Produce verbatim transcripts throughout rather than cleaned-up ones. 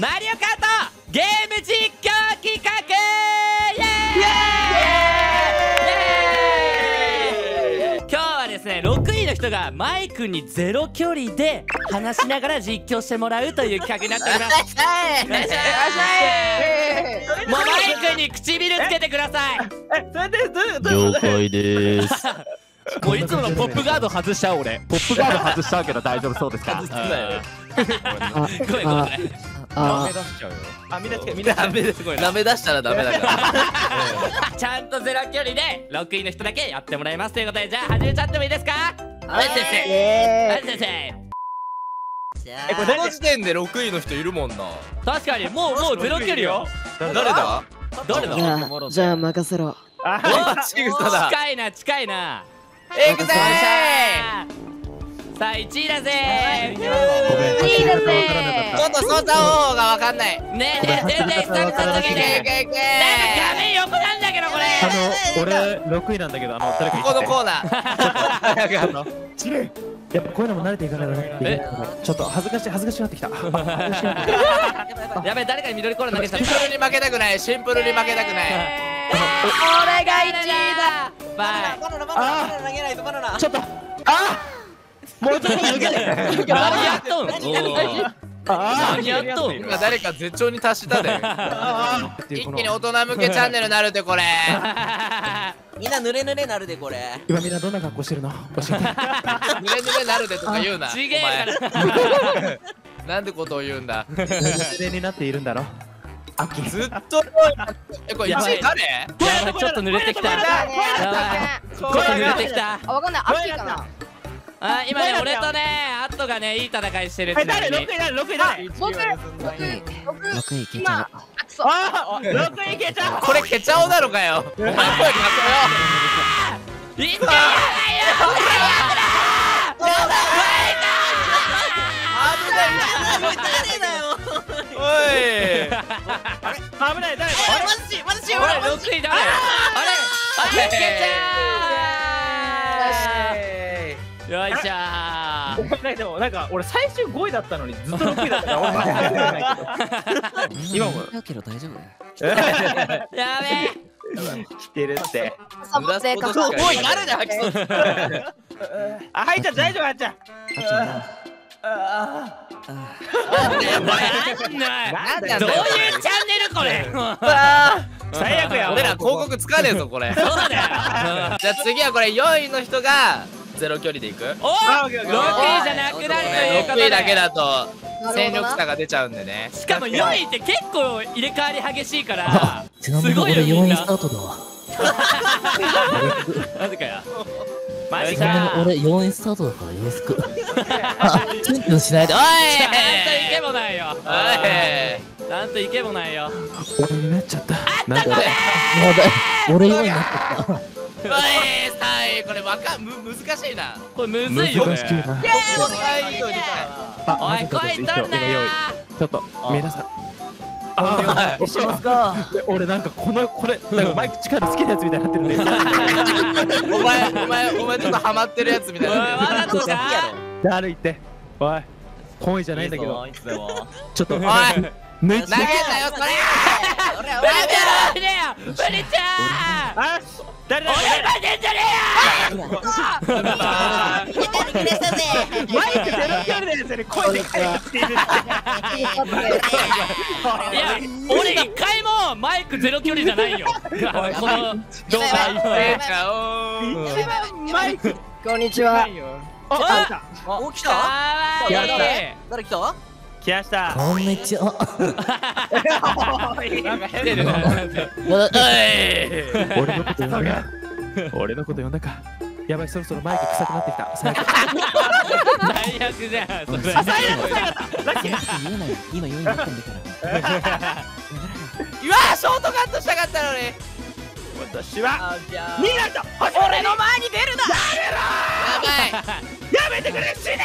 マリオカートゲーム実況企画イエーイ！今日はですね、ろくいの人がマイ君にゼロ距離で話しながら実況してもらうという企画になっております。よろしくお願いします。もうマイ君に唇つけてください。了解です。もういつものポップガード外しちゃう俺。ポップガード外しちゃうけど大丈夫そうですか？ごめんごめん。あ、みんなみんな舐め出したらダメだからちゃんとゼロ距離でろくいの人だけやってもらいますということで、じゃあ始めちゃってもいいですか？はい先生、はい先生。この時点でろくいの人いるもんな。確かにもうもうゼロ距離よ。誰だ誰だ？じゃあ任せろ。近いな近いな。いくぜ。さあいちいだぜー。いちいだぜー。ちょっと操作方法がわかんないねえ。全然久々すぎて画面横なんだけどこれ。あの俺ろくいなんだけど、あの誰かここのコーナーチル、やっぱこういうのも慣れていかないとね。ちょっと恥ずかしい恥ずかしくなってきた。やべえ、誰かに緑コーナー投げちゃった。シンプルに負けたくない、シンプルに負けたくない。俺がいちいだ。バナナバナナバナナ投げないと。バナナちょっとあもうちょっと抜けて。何やっとん何やっとん。今誰か絶頂に達したで。一気に大人向けチャンネルになるでこれ。みんな濡れ濡れなるでこれ。今みんなどんな格好してるの？濡れ濡れなるでとか言うな。ちげえ。なんでことを言うんだ。濡れになっているんだろ。ずっとえこれいちい誰？ちょっと濡れてきた。ちょっと濡れてきた。わかんない。アッキーかな。あ、今ね、俺とね、アットがね、いい戦いしてる。誰、六位誰、六位誰。僕、僕、六位いけちゃう。あ、六位いけちゃう。これケチャオなのかよ。お前声かけよ。いけないよ。お前だ。危ない。おい。危ない、誰。私、私、俺、六位誰。あれ、あれ、ケチャオ。よいしょー。でもなんか俺最終ごいだったのにずっとろくいだったから俺も今もだけど大丈夫。やべえ来てるって。サボテーカーおい誰だ。ハキソあ、ハイちゃん大丈夫。ハイちゃんあなんだよ、どういうチャンネルこれ。最悪や、俺ら広告つかねえぞこれ。そうだよ。じゃあ次はこれよんいの人がゼロ距離でいく。おろくいじゃなくなるということで、ろくいだけだと戦力差が出ちゃうんでね。しかもよんいって結構入れ替わり激しいからすごいよみんな。ちなみに俺よんいスタートだわ。なぜかよ。マジか。俺よんいスタートだからよろしく。チュンチュンしないで。おいちゃんとイケもないよ。おいちゃんとイケもないよ。俺になっちゃった。あったごめー。俺よんいになっちゃった。うわえー、さえこれわかむ難しいな。これむずいよね。おい声取んなよ。ちょっと皆さん。ああ、しますか。俺なんかこのこれなんかマイク力つけたやつみたいになってるんで。お前お前お前ちょっとハマってるやつみたいな。わざとじゃん。誰言って。おい声じゃないんだけど。ちょっとおい。投げんなよこれ。やめろやめろ。ブリちゃん。俺までじゃねえよ。マイクゼロ距離のやつに声でかいって言う。俺一回もマイクゼロ距離じゃないよ。この動画。こんにちは。お来た。誰来た？来ました。こんにちは。俺のこと呼んだか。俺のこと呼んだか。やばい、そろそろマイク臭くなってきた。最悪じゃん。最悪最悪。今よんいになったんだから。うわー、ショートカットしたかったのに。私はにいだった。俺の前に出るな。やめろ。やめてくれ、死ね。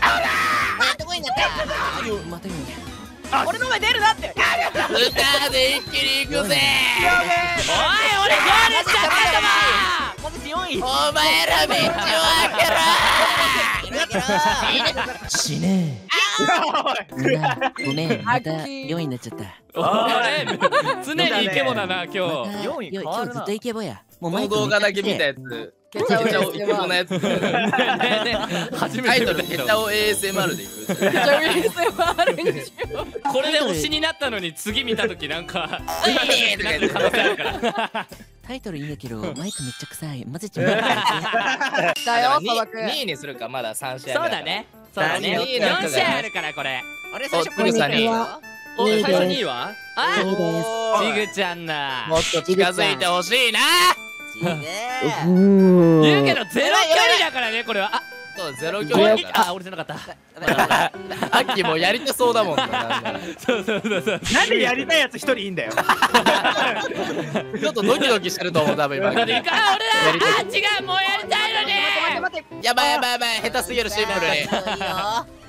あら。俺の前出るなって。歌で一気にいくぜ。おい俺ゴールしたかったわ。お前ら道を開けろ。死ねえ。ごめん、またよんいになっちゃった。あれ常にイケボだな今日。よんい変わるな。今日ずっとイケボや。もう動画だけ見たやつ。ケチャウチャをイケボなやつ。初めて見たけど。ケチャウ エーエスエムアール でいく。ケチャウ エーエスエムアール にしよう。これで推しになったのに次見たときなんかういってなる可能性あるから。タイトルいいんだけど、マイクめっちゃ臭い。混ぜちゃう。だよ、砂漠。にいにするか、まださんしあい。そうだね。そうだね。よんしあいあるから、これ。あれ、最初にいは？最初にいは？あっ、ちぐちゃんだ。もっと近づいてほしいな。言うけど、ゼロ距離だからね、これは。あ、そう、ゼロ距離だから。あ、俺じゃなかった。アッキーもやりたそうだもん。そうそうそうそう。なんでやりたいやつ一人いいんだよ。ちょっとドキドキしてると思う、多分今。あ、違う、もうやりたいのに。待って待って。やばいやばいやばい、下手すぎるシンプルに。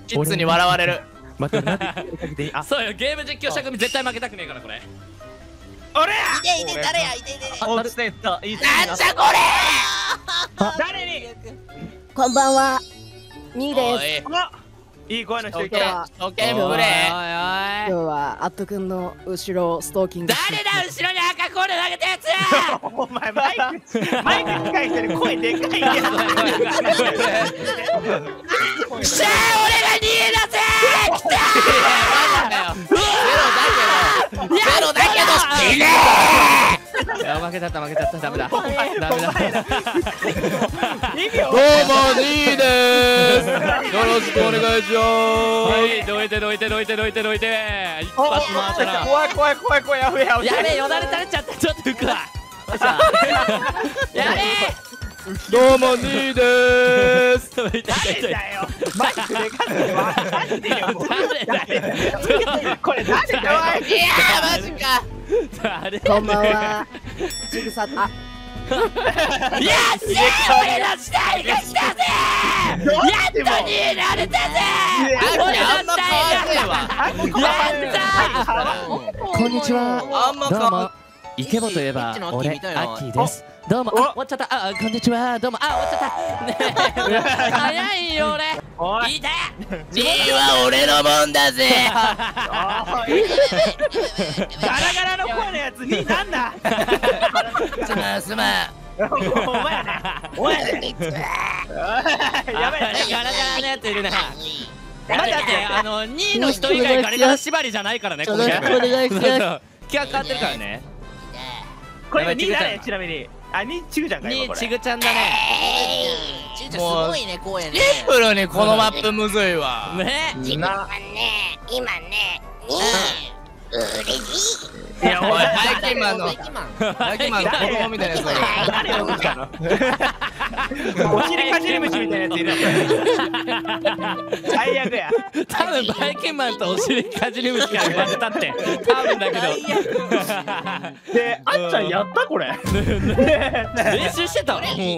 キッズに笑われる。待って待って。そうよ、ゲーム実況者組絶対負けたくねえからこれ。俺や。いていて誰やいていて。落ちてった。なんじゃこれ。誰に。こんばんは。にです。いい声の人いた。今日はアットくんの後ろをストーキング。誰だ後ろに赤コール投げたやつや。お前マイクマイク使いしてる声でかいやつ。しゃあ俺が逃げ出せ。きたー。ゼロだけどゼロだけど死ねー。いや負けちゃった負けちゃった。ダメだダメだ。どうもにです。よろしくお願いします。はいどいてどいてどいてどいてどいて。一発回したら怖い怖い怖い怖い。やべやべやべ。よだれ垂れちゃった。ちょっと浮くわ。やべどうもにです。誰だよマイクでかってわかってよ。誰だよこれ。誰だよ。いやマジか。こんばんは。ジグサッタ。いや、シェ俺の死体が来たぜ。やっとになれたぜ。俺の死体が。やった。こんにちは。どうも。イケボといえば俺アッキーです。どうも。終わっちゃった。あ、こんにちは。どうも。あ、終わっちゃった。早いよ俺。いた！ジーは俺のもんだぜ。ガラガラの声のやつになんだ。すまんすまん。お前やな。お前やな。やばいガラガラのやついるな。まだってあのにの人以外ガラガラ縛りじゃないからね。これお願いします。気が変わってるからね。これに誰ちなみに。あ、にちぐちゃんか。にちぐちゃんだね。すごいね、こうやね。シンプルにこのマップむずいわ。ね。今ね、今ね、うれしい。いや、おい、ハイキマンの、ハイキマンの子供みたいなやつだよ。誰を見たの？お尻かじり虫みたいなやついる。最悪や。多分ハイキマンとお尻かじり虫が生まれたって。多分だけど。で、あっちゃんやったこれ。練習してた。もうイ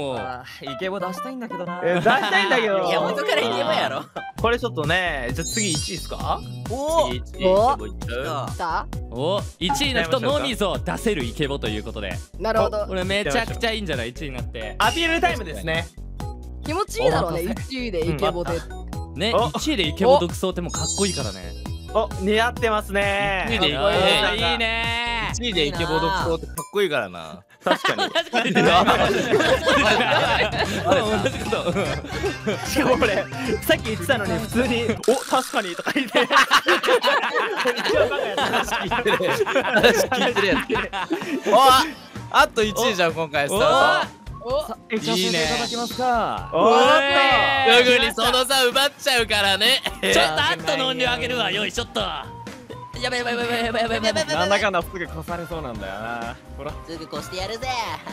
ケボ出したいんだけどな。出したいんだけど。いや、元からイケボやろ。これちょっとね、じゃ次いちいですか？おお。お、いちいの人のみぞ出せるイケボということで。なるほど。これめちゃくちゃいいんじゃない？いちいになって。アピールタイムですね。気持ちいいだろうね。いちいでイケボで。ね、いちいでイケボ独走ってもかっこいいからね。お、似合ってますね。いいね。いちいでイケボ独走ってかっこいいからな。確かに。確かに。同じこと。しかも俺、さっき言ってたのに普通に「お、確かに」とか言って。話聞いてるやつ。話聞いてるやつ。お、あといちいじゃん今回。さいいね。おっと。すぐにその差奪っちゃうからね。ちょっとあっとの音量上げるわ。よいしょっと。やばいやばいやばいやばいやばいやばい。なんだかんだすぐ越されそうなんだよな。ほら。すぐ越してやるぜ。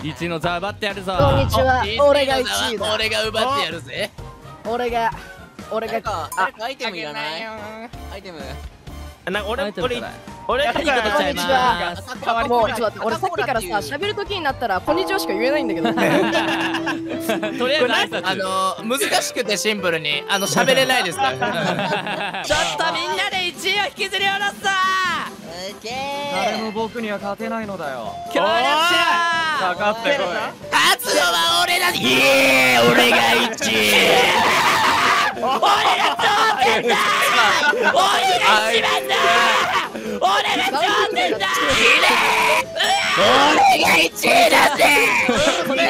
いちいの座奪ってやるぞ。こんにちは。俺がいちいだ。俺が奪ってやるぜ。俺が俺がか。アイテムいらない。アイテム。な俺俺俺こんにちは。もうちょっと待って、俺さっきからさ喋る時になったらこんにちはしか言えないんだけど。とりあえずあの難しくてシンプルにあの喋れないですから。ちょっとみんなで一位を引きずり下ろすぞ。誰も僕には勝てないのだよ。協力しろ。かかってこい。勝つのは俺だ。いえ、俺が一位。俺が頂点だー、俺が決めたー、俺が頂点だー、俺がいちいだってー、俺が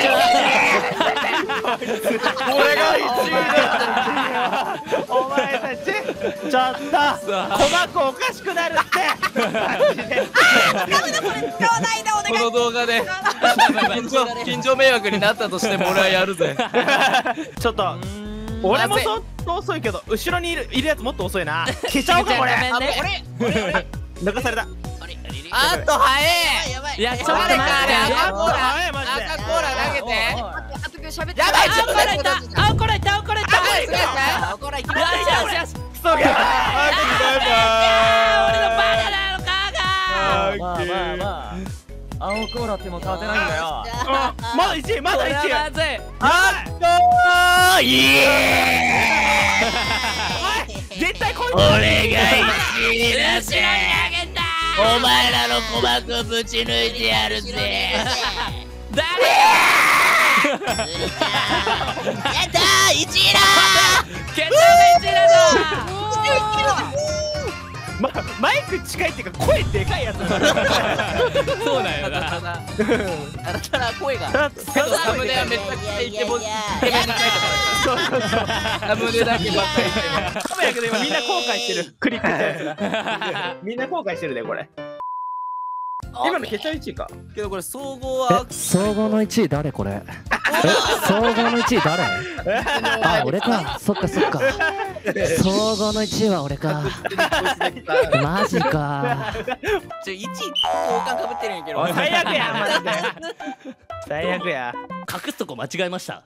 いちいだってー、お前たちちょっと鼓膜おかしくなるってマジで。あー、使うなこれ、使わないでお願い。この動画で近所迷惑になったとしても俺はやるぜ。ちょっと俺も相当遅いけど、後ろにいるいるやつもっと遅いな。消しちゃおうかこれ。あれ流された。あっと早え。やばい。いやちょっと待って。赤コーラ赤コーラ投げて。やばい。青コーラいた。青コーラいた。青コーラいた。青コーラいきました。クソが。バイバイ。俺のバカなのかが。青コーラっても勝てないんだよ。まだいちい、まだいちい。あっとー、イエーイ。絶対こいつ。俺がいちいだ。後ろにあげた。お前らの鼓膜ぶち抜いてやるぜ。誰？やったー、いちいだ。決断でいちいだぞ。ま、マイク近いっていうか声でかいやつだな。そうだよな。あなたら声が。サムネはめっちゃくちゃイケボイケメンが書いたから。サムネだけばっかり言って。カメラで今みんな後悔してる。クリックしたやつ。みんな後悔してるねこれ。今の決勝いちいか。けどこれ総合は。総合のいちい誰これ。総合のいちい誰？あ、俺か。そっかそっか。総合のいちいは俺か。マジか。ちょいちい王冠かぶってるんやけど。最悪やマジで。最悪や。隠すとこ間違えました。